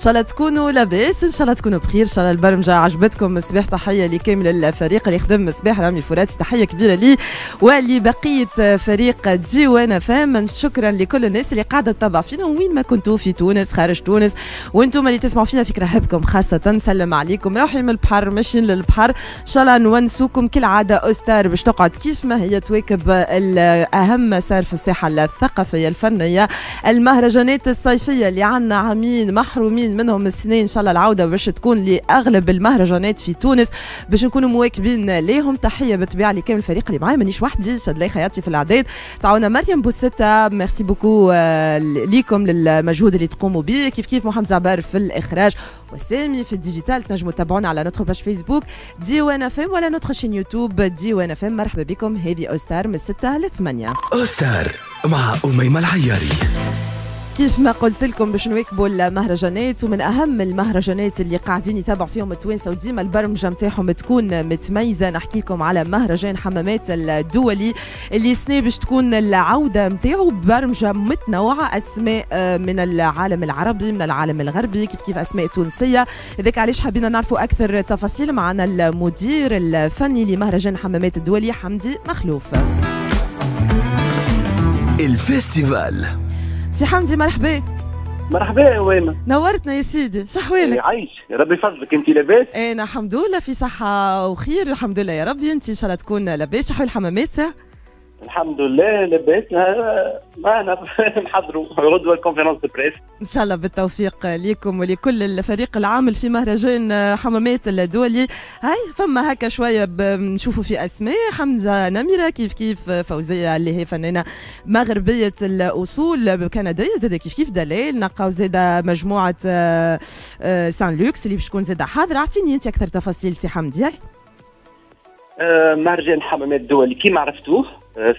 شاء الله تكونوا لاباس، ان شاء الله تكونوا بخير، ان شاء الله البرمجه عجبتكم. الصباح تحيه لكامل الفريق اللي خدم الصباح، رامي الفراتي تحيه كبيره لي ولبقيه فريق ديوان فهم. شكرا لكل الناس اللي قاعده تتابع فينا وين ما كنتوا، في تونس خارج تونس، وانتم اللي تسمعوا فينا في كرهبكم خاصه نسلم عليكم. رايحين من البحر ماشيين للبحر، ان شاء الله نونسوكم كالعاده. أستار باش تقعد كيف ما هي تواكب اهم ما صار في الساحه الثقافيه الفنيه. المهرجانات الصيفيه اللي عندنا عامين محرومين منهم السنين، ان شاء الله العوده باش تكون لاغلب المهرجانات في تونس باش نكونوا مواكبين ليهم. تحيه بالطبيعه لكامل الفريق اللي معايا، مانيش وحدي، شادلي خياطي في الاعداد، تعاونا مريم بوسيتا، ميرسي بوكو ليكم للمجهود اللي تقوموا به. كيف كيف محمد زعبار في الاخراج وسامي في الديجيتال. تنجموا تتابعونا على نوتخ باج فيسبوك ديوان FM ولا نوتخ شين يوتيوب ديوان FM. مرحبا بكم، هذه أوستار من 6 ل 8. أوستار مع أميمة العياري. كيف ما قلت لكم باش نواكبوا المهرجانات، ومن اهم المهرجانات اللي قاعدين يتابعوا فيهم التوانسه وديما البرمجه نتاعهم تكون متميزه. نحكي لكم على مهرجان حمامات الدولي اللي السنه باش تكون العوده نتاعو ببرمجه متنوعه، اسماء من العالم العربي، من العالم الغربي، كيف كيف اسماء تونسيه. هذاك علاش حبينا نعرفوا اكثر تفاصيل. معنا المدير الفني لمهرجان حمامات الدولي حمدي مخلوف. الفيستيفال سي حمدي، مرحبا. مرحبا يا ويمه، نورتنا يا سيدي، شحوالك؟ عايش ربي يفضلك، انت لاباس؟ انا الحمد لله في صحه وخير الحمد لله يا ربي. انت ان شاء الله تكون لاباس، شحوال الحمامات؟ الحمد لله لبسنا، معنا نحضروا غدوه الكونفرنس بريس ان شاء الله بالتوفيق ليكم ولكل الفريق العامل في مهرجان حمامات الدولي. هاي فما هكا شويه نشوفوا في اسماء، حمزه نمره، كيف كيف فوزيه اللي هي فنانه مغربيه الاصول كنديه، زاده كيف كيف دلال، نلقاو زاده مجموعه سان لوكس اللي باش تكون زاده حاضره. اعطيني انت اكثر تفاصيل سي حمدي. مهرجان حمامات الدولي كيما عرفتوه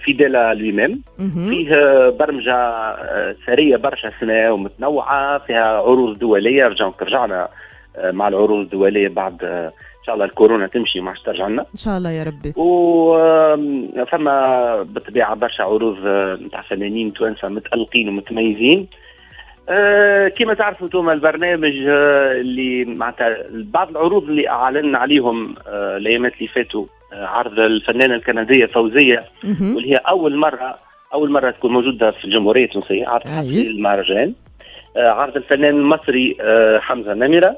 في دالا لوي ميم فيه برمجه ثريه برشا سنه ومتنوعه، فيها عروض دوليه. رجعنا مع العروض الدوليه بعد ان شاء الله الكورونا تمشي وما عادش ترجع لنا ان شاء الله يا ربي. وثما بالطبيعه برشا عروض نتاع فنانين توانسه متالقين ومتميزين. كما تعرفوا انتوما البرنامج اللي معناتها بعض العروض اللي اعلنا عليهم الايامات اللي فاتوا، عرض الفنانه الكنديه فوزيه واللي هي اول مره تكون موجوده في الجمهوريه التونسيه، عرض في المهرجان. عرض الفنان المصري حمزه نمره،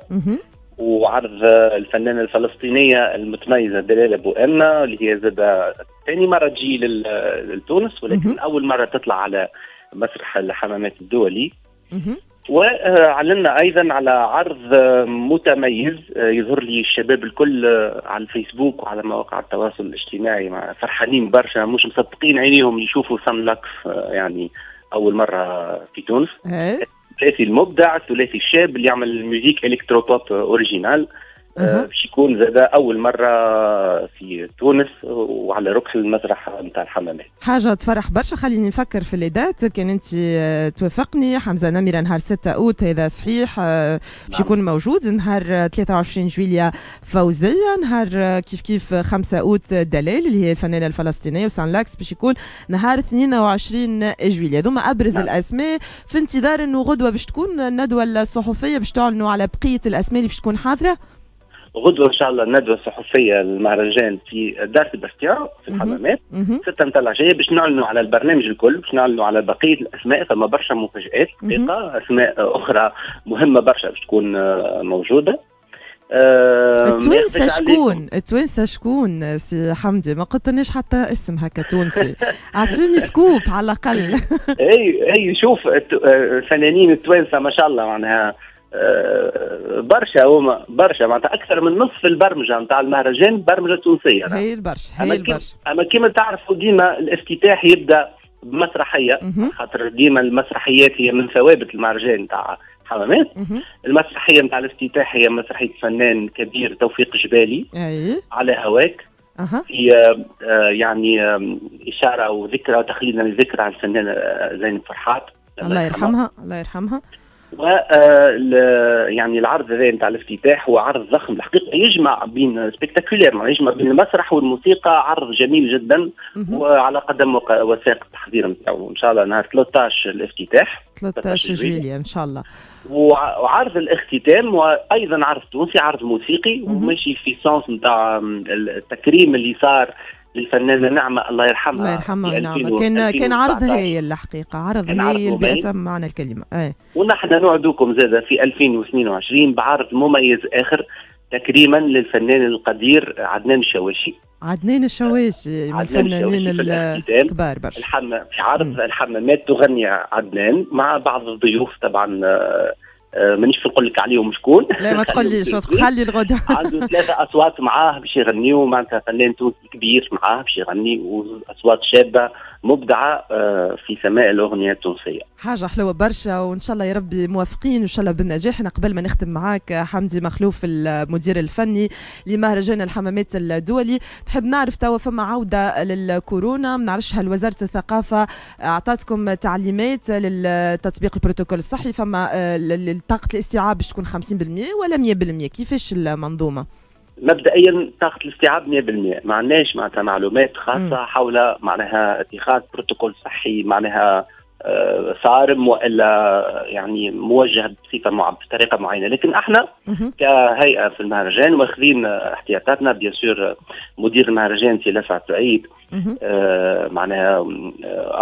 وعرض الفنانه الفلسطينيه المتميزه دلال ابو امنه اللي هي زاده ثاني مره تجي لتونس ولكن اول مره تطلع على مسرح الحمامات الدولي. وعلنا ايضا على عرض متميز يظهر لي الشباب الكل على الفيسبوك وعلى مواقع التواصل الاجتماعي فرحانين برشا، مش مصدقين عينيهم يشوفوا سان لكس، يعني اول مره في تونس. الثلاثي المبدع، الثلاثي الشاب اللي يعمل ميوزيك الكترو بوب اوريجينال، باش يكون زاد اول مره في تونس وعلى ركح المسرح نتاع الحمامات. حاجه تفرح برشا. خليني نفكر في الليدات، كان انت توافقني. حمزه نمره نهار 6 اوت هذا صحيح باش يكون موجود، نهار 23 جويليا فوزيه، نهار كيف كيف 5 اوت دلال اللي هي الفنانه الفلسطينيه، وسان لاكس باش يكون نهار 22 جويليا. هذوما ابرز الاسماء، في انتظار انه غدوه باش تكون الندوه الصحفيه باش تعلنوا على بقيه الاسماء اللي باش تكون حاضره. غدوه ان شاء الله الندوه الصحفيه للمهرجان في دار سيباستيان في الحمامات 6 متاع العشيه، باش نعلنوا على البرنامج الكل، باش نعلنوا على بقيه الاسماء. ثم برشا مفاجات حقيقه، اسماء اخرى مهمه برشا باش تكون موجوده. التوانسه شكون سي حمدي؟ ما قلتلناش حتى اسم هكا تونسي، اعطيني سكوب على الاقل. اي شوف فنانين التوانسه ما شاء الله، معناها برشا هما برشا، معناتها أكثر من نصف البرمجة نتاع المهرجان برمجة تونسية. هايل برشا هايل برشا. أما كيما تعرفوا ديما الافتتاح يبدأ بمسرحية، خاطر ديما المسرحيات هي من ثوابت المهرجان نتاع حمامات. المسرحية نتاع الافتتاح هي مسرحية فنان كبير توفيق جبالي، على هواك، في يعني إشارة وذكرى تخليدا لذكرى عن الفنانة زينب فرحات الله يرحمها. و يعني العرض هذا نتاع الافتتاح هو عرض ضخم الحقيقه، يجمع بين سبيكتاكولير، يجمع بين المسرح والموسيقى، عرض جميل جدا وعلى قدم وساق التحضير نتاعو. ان شاء الله نهار 13 الافتتاح، 13 جويلية ان شاء الله، وعرض الاختتام، وايضا عرض تونسي، عرض موسيقي وماشي في سونس نتاع التكريم اللي صار الفنانة نعمة الله يرحمها. الله يرحمها نعمة، كان عرض هايل الحقيقة، عرض هايل بأتم معنى الكلمة. ونحن نوعدوكم زادة في 2022 بعرض مميز آخر تكريما للفنان القدير عدنان الشواشي. عدنان الشواشي من الفنانين الكبار برشا. في عرض الحمامات تغني عدنان مع بعض الضيوف طبعا، مانيش نقول لك عليهم شكون. لا ما تقوليش، خلي الغدوة. عنده ثلاثة أصوات معاه باش يغنيوا، معناتها فنان تونسي كبير معاه باش يغني، وأصوات شابة مبدعة في سماء الأغنية التونسية. حاجة حلوة برشا، وإن شاء الله يا ربي موافقين وإن شاء الله بالنجاح. أنا قبل ما نختم معاك حمدي مخلوف المدير الفني لمهرجان الحمامات الدولي، نحب نعرف توا فما عودة للكورونا، ما نعرفش هل وزارة الثقافة أعطتكم تعليمات للتطبيق البروتوكول الصحي، فما طاقة الاستيعاب باش تكون 50% ولا 100%، كيفاش المنظومة؟ مبدئيا طاقة الاستيعاب 100%، ما عندناش معناتها معلومات خاصة حول معناها اتخاذ بروتوكول صحي معناها صارم والا يعني موجه بطريقة معينة، لكن احنا كهيئة في المهرجان واخذين احتياطاتنا. بيان سور مدير المهرجان سي لسعد سعيد معناها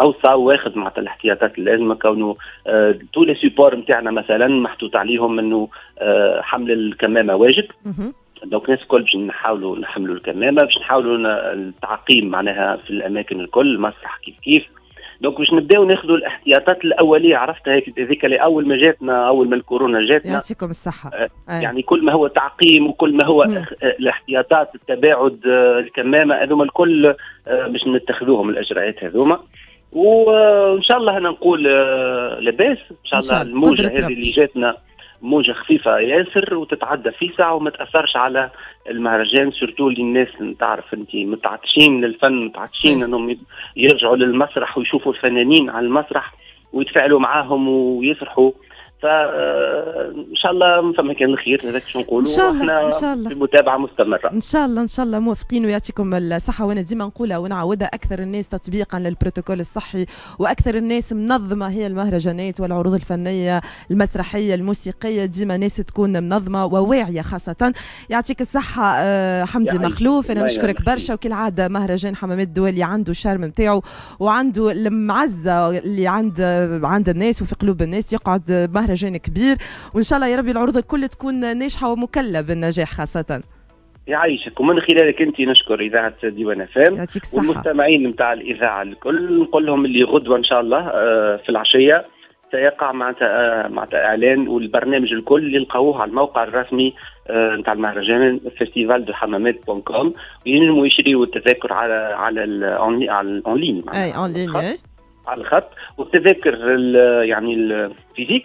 اوصى واخذ معناتها الاحتياطات اللازمه، كونه تو لي سيبور نتاعنا مثلا محطوط عليهم انه حمل الكمامه واجب. دونك الناس الكل باش نحاولوا نحملوا الكمامه، باش نحاولوا التعقيم معناها في الاماكن الكل، مسرح كيف كيف. دونك باش نبداو ناخذوا الاحتياطات الاوليه، عرفتها هذيك اول ما جاتنا، اول ما الكورونا جاتنا. يعطيكم الصحه. يعني كل ما هو تعقيم وكل ما هو الاحتياطات، التباعد، الكمامه، هذوما الكل باش نتخذوهم الاجراءات هذوما. وان شاء الله انا نقول لاباس ان شاء الله. الموجه هذه اللي جاتنا موجه خفيفه ياسر وتتعدى في ساعه وما تاثرش على المهرجان، سورتو للناس تعرف انت متعطشين للفن، متعطشين انهم يرجعوا للمسرح ويشوفوا الفنانين على المسرح ويتفاعلوا معاهم ويفرحوا. فان شاء الله فما كان الخير، هذاك شنو نقولوا. احنا في متابعه مستمره ان شاء الله، ان شاء الله موافقين ويعطيكم الصحه. وانا ديما نقولها ونعودها، اكثر الناس تطبيقا للبروتوكول الصحي واكثر الناس منظمه هي المهرجانات والعروض الفنيه المسرحيه الموسيقيه، ديما ناس تكون منظمه وواعيه خاصه. يعطيك الصحه حمدي مخلوف، انا نشكرك برشا، وكل عاده مهرجان حمامات الدولي عنده الشارم نتاعو وعنده المعزه اللي عند الناس وفي قلوب الناس، يقعد مهرجان كبير، وان شاء الله يا ربي العروض الكل تكون ناجحه ومكلة بالنجاح خاصه. يعيشك، ومن خلالك انت نشكر اذاعه ديوان اف ام والمستمعين نتاع الاذاعه الكل، نقول لهم اللي غدوه ان شاء الله في العشيه سيقع معناتها اعلان، والبرنامج الكل يلقاوه على الموقع الرسمي نتاع المهرجان فيستيفال دو حمامات بون كوم، وينجموا يشريوا التذاكر على اونلاين، اي اونلاين على الخط. والتذاكر يعني الفيزيك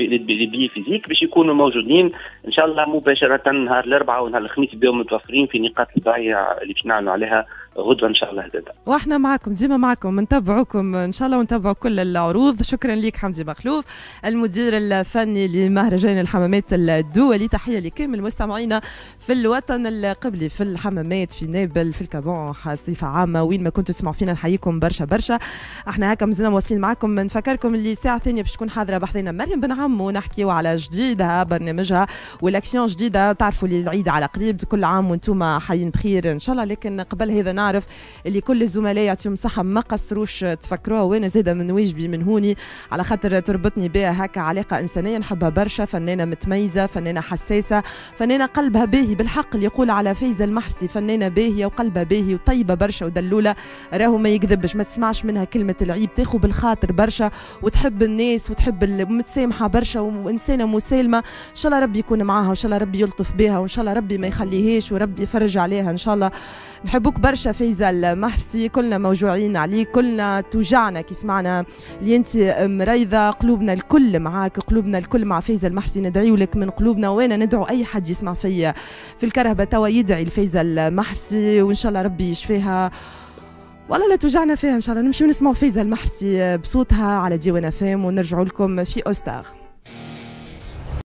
للبي فيزيك باش يكونوا موجودين ان شاء الله مباشره نهار الاربعاء ونهار الخميس، بيوم متوفرين في نقاط البيع اللي باش نعلنوا عليها غدوه ان شاء الله. هذا واحنا معاكم ديما، معاكم نتبعوكم ان شاء الله ونتبعوا كل العروض. شكرا ليك حمدي مخلوف المدير الفني لمهرجان الحمامات الدولي. تحيه لكامل مستمعينا في الوطن القبلي، في الحمامات، في نابل، في الكابون، صيفه عامه، وين ما كنتوا تسمعوا فينا نحييكم برشا برشا. احنا هكا مازلنا واصلين معاكم، نفكركم اللي الساعه الثانيه باش تكون حاضره بحضينا مريم بن عم، ونحكيو على جديدها برنامجها والاكسيون جديده. تعرفوا اللي العيد على قريب، كل عام وانتم حيين بخير ان شاء الله. لكن قبل هذا نعرف اللي كل الزملاء يعطيهم صحه، ما قصروش تفكروها، وانا زاده من واجبي من هوني على خاطر تربطني بها هكا علاقه انسانيه نحبها برشا، فنانه متميزه، فنانه حساسه، فنانه قلبها باهي بالحق، اللي يقول على فايزه المحسي فنانه باهيه وقلبها باهي وطيبه برشا ودلوله، راهو ما يكذبش، ما تسمعش منها كلمه العيب، تاخو بالخاطر برشا وتحب الناس وتحب المتسامحه برشا، وانسانه مسالمه. ان شاء الله ربي يكون معاها، وان شاء الله ربي يلطف بها، وان شاء الله ربي ما يخليهاش، وربي يفرج عليها ان شاء الله. نحبوك برشا فايزة المحرسي، كلنا موجوعين عليك، كلنا توجعنا كي سمعنا اللي انت مريضه، قلوبنا الكل معاك، قلوبنا الكل مع فايزة المحرسي، ندعيو لك من قلوبنا، وانا ندعو اي حد يسمع فيا في الكرهبه توا يدعي لفايزة المحرسي، وان شاء الله ربي يشفيها والله، لا توجعنا فيها ان شاء الله. نمشيو نسمعوا فايزة المحرسي بصوتها على ديوان اف ام ونرجعوا لكم في اوستار.